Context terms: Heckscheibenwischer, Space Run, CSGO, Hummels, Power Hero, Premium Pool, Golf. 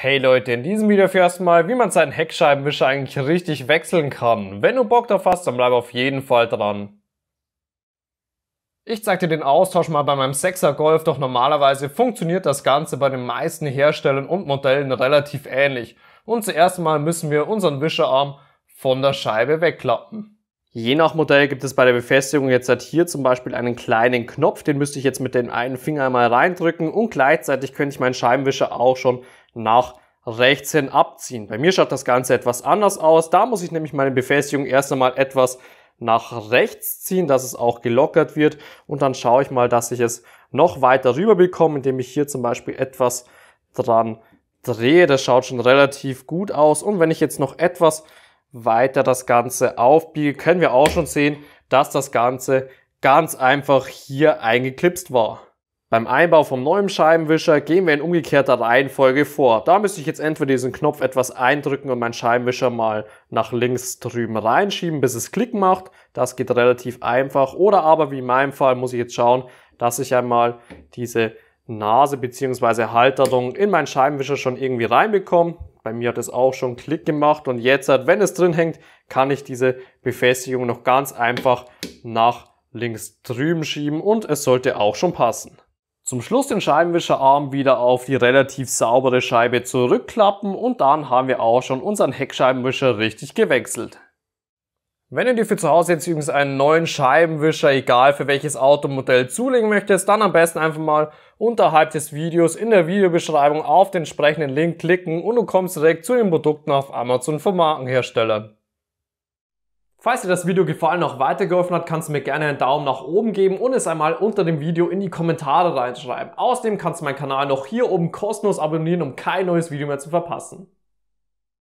Hey Leute, in diesem Video erfährst du mal, wie man seinen Heckscheibenwischer eigentlich richtig wechseln kann. Wenn du Bock drauf hast, dann bleib auf jeden Fall dran. Ich zeig dir den Austausch mal bei meinem 6er Golf, doch normalerweise funktioniert das Ganze bei den meisten Herstellern und Modellen relativ ähnlich. Und zuerst mal müssen wir unseren Wischerarm von der Scheibe wegklappen. Je nach Modell gibt es bei der Befestigung jetzt hier zum Beispiel einen kleinen Knopf, den müsste ich jetzt mit dem einen Finger einmal reindrücken und gleichzeitig könnte ich meinen Scheibenwischer auch schon nach rechts hin abziehen. Bei mir schaut das Ganze etwas anders aus, da muss ich nämlich meine Befestigung erst einmal etwas nach rechts ziehen, dass es auch gelockert wird und dann schaue ich mal, dass ich es noch weiter rüber bekomme, indem ich hier zum Beispiel etwas dran drehe. Das schaut schon relativ gut aus und wenn ich jetzt noch etwas weiter das Ganze aufbiege, können wir auch schon sehen, dass das Ganze ganz einfach hier eingeklipst war. Beim Einbau vom neuen Scheibenwischer gehen wir in umgekehrter Reihenfolge vor. Da müsste ich jetzt entweder diesen Knopf etwas eindrücken und meinen Scheibenwischer mal nach links drüben reinschieben, bis es Klick macht. Das geht relativ einfach. Oder aber wie in meinem Fall muss ich jetzt schauen, dass ich einmal diese Nase bzw. Halterung in meinen Scheibenwischer schon irgendwie reinbekomme. Bei mir hat es auch schon Klick gemacht und jetzt, wenn es drin hängt, kann ich diese Befestigung noch ganz einfach nach links drüben schieben und es sollte auch schon passen. Zum Schluss den Scheibenwischerarm wieder auf die relativ saubere Scheibe zurückklappen und dann haben wir auch schon unseren Heckscheibenwischer richtig gewechselt. Wenn du dir für zu Hause jetzt übrigens einen neuen Scheibenwischer, egal für welches Automodell, zulegen möchtest, dann am besten einfach mal unterhalb des Videos in der Videobeschreibung auf den entsprechenden Link klicken und du kommst direkt zu den Produkten auf Amazon von Markenherstellern. Falls dir das Video gefallen und auch weitergeholfen hat, kannst du mir gerne einen Daumen nach oben geben und es einmal unter dem Video in die Kommentare reinschreiben. Außerdem kannst du meinen Kanal noch hier oben kostenlos abonnieren, um kein neues Video mehr zu verpassen.